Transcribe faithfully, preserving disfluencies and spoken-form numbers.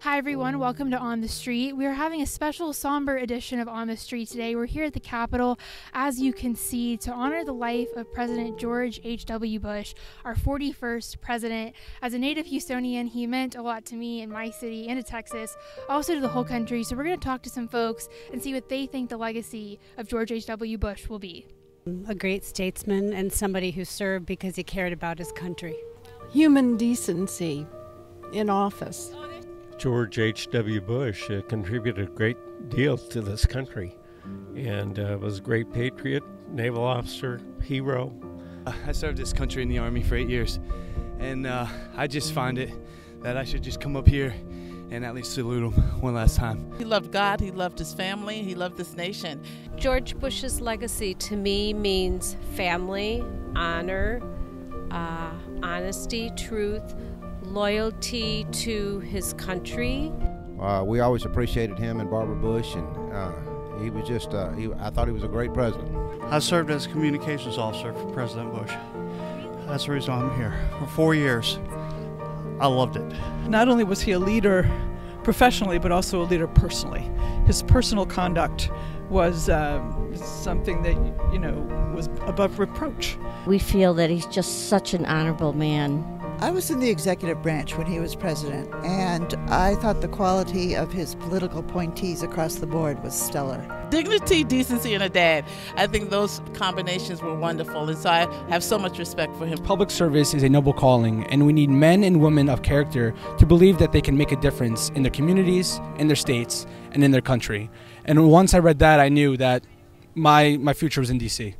Hi everyone, welcome to On the Street. We are having a special somber edition of On the Street today. We're here at the Capitol, as you can see, to honor the life of President George H W Bush, our forty-first president. As a native Houstonian, he meant a lot to me in my city and to Texas, also to the whole country. So we're going to talk to some folks and see what they think the legacy of George H W Bush will be. A great statesman and somebody who served because he cared about his country. Human decency in office. George H W Bush uh, contributed a great deal to this country and uh, was a great patriot, naval officer, hero. Uh, I served this country in the Army for eight years, and uh, I just find it that I should just come up here and at least salute him one last time. He loved God, he loved his family, he loved this nation. George Bush's legacy to me means family, honor, uh, honesty, truth, loyalty to his country. Uh, we always appreciated him and Barbara Bush, and uh, he was just, uh, he, I thought he was a great president. I served as communications officer for President Bush. That's the reason I'm here. For four years, I loved it. Not only was he a leader professionally, but also a leader personally. His personal conduct was uh, something that, you know, was above reproach. We feel that he's just such an honorable man. I was in the executive branch when he was president, and I thought the quality of his political appointees across the board was stellar. Dignity, decency, and a dad. I think those combinations were wonderful, and so I have so much respect for him. Public service is a noble calling, and we need men and women of character to believe that they can make a difference in their communities, in their states, and in their country. And once I read that, I knew that my, my future was in D C